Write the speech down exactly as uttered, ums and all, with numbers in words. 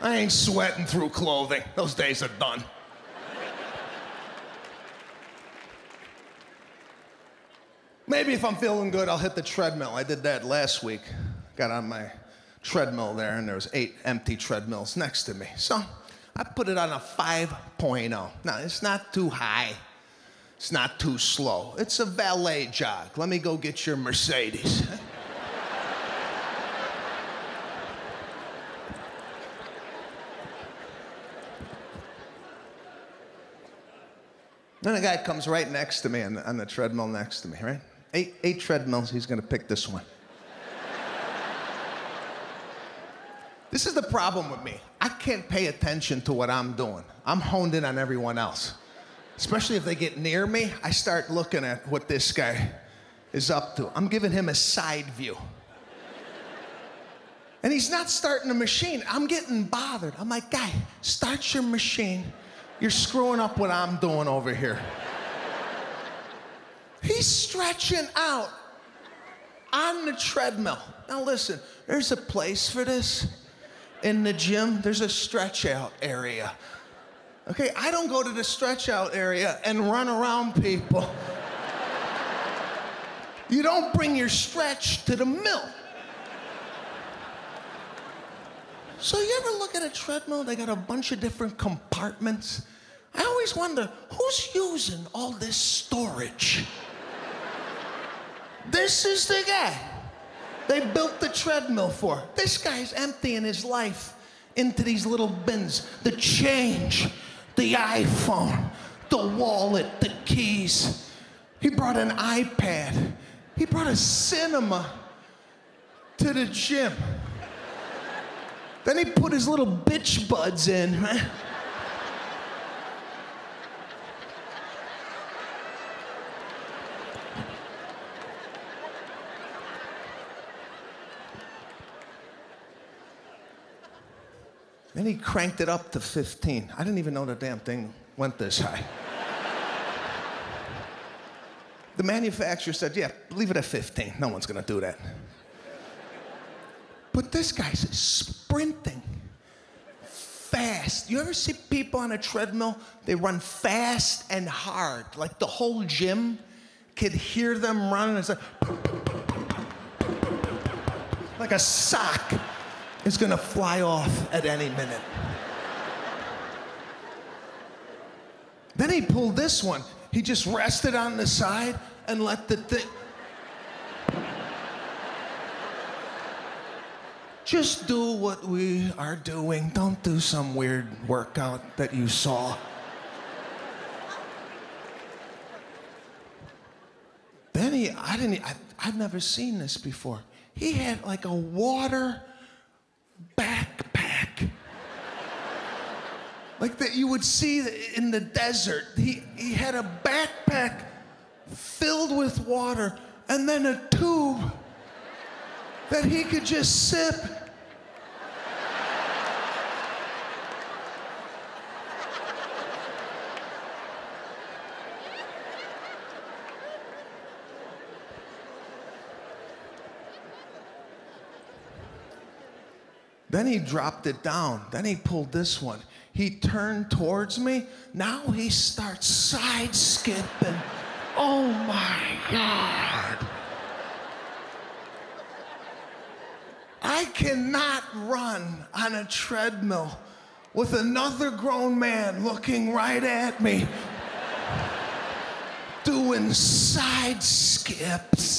I ain't sweating through clothing. Those days are done. Maybe if I'm feeling good, I'll hit the treadmill. I did that last week. Got on my treadmill there, and there was eight empty treadmills next to me. So I put it on a five point oh. Now, it's not too high. It's not too slow. It's a valet jog. Let me go get your Mercedes. Then a guy comes right next to me on the, on the treadmill next to me, right? Eight, eight treadmills, he's gonna pick this one. This is the problem with me. I can't pay attention to what I'm doing. I'm honed in on everyone else. Especially if they get near me, I start looking at what this guy is up to. I'm giving him a side view. And he's not starting the machine. I'm getting bothered. I'm like, guy, start your machine. You're screwing up what I'm doing over here. He's stretching out on the treadmill. Now listen, there's a place for this in the gym. There's a stretch out area. Okay, I don't go to the stretch out area and run around people. You don't bring your stretch to the mill. So you ever look at a treadmill, they got a bunch of different compartments. I always wonder, who's using all this storage? This is the guy they built the treadmill for. This guy's emptying his life into these little bins. The change. The iPhone, the wallet, the keys. He brought an iPad. He brought a cinema to the gym. Then he put his little bitch buds in, right? Then he cranked it up to fifteen. I didn't even know the damn thing went this high. The manufacturer said, yeah, leave it at fifteen. No one's gonna do that. But this guy's sprinting fast. You ever see people on a treadmill? They run fast and hard. Like the whole gym could hear them running. It's like, like a sock. It's gonna fly off at any minute. Then he pulled this one. He just rested on the side and let the thing just do what we are doing. Don't do some weird workout that you saw. Then he, I didn't, I, I've never seen this before. He had like a water backpack. Like that you would see in the desert. He, he had a backpack filled with water and then a tube that he could just sip. Then he dropped it down. Then he pulled this one. He turned towards me. Now he starts side skipping. Oh my God. I cannot run on a treadmill with another grown man looking right at me doing side skips.